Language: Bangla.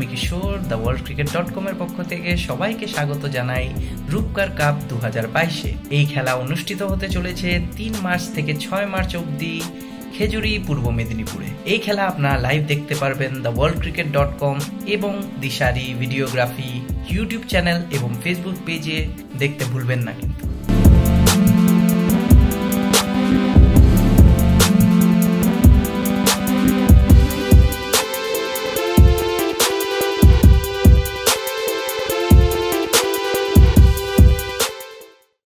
আমি Kishore the world cricket .com এর পক্ষ থেকে সবাইকে স্বাগত জানাই রূপকার কাপ 2022 এ। এই খেলা অনুষ্ঠিত হতে চলেছে 3 মার্চ থেকে 6 মার্চ অবধি খেজুরি পূর্ব মেদিনীপুরে। এই খেলা আপনারা লাইভ দেখতে পারবেন দ্য ওয়ার্ল্ড ক্রিকেট .com এবং দিশারি ভিডিওগ্রাফি ইউটিউব চ্যানেল এবং ফেসবুক পেজে দেখতে ভুলবেন না। কিন্তু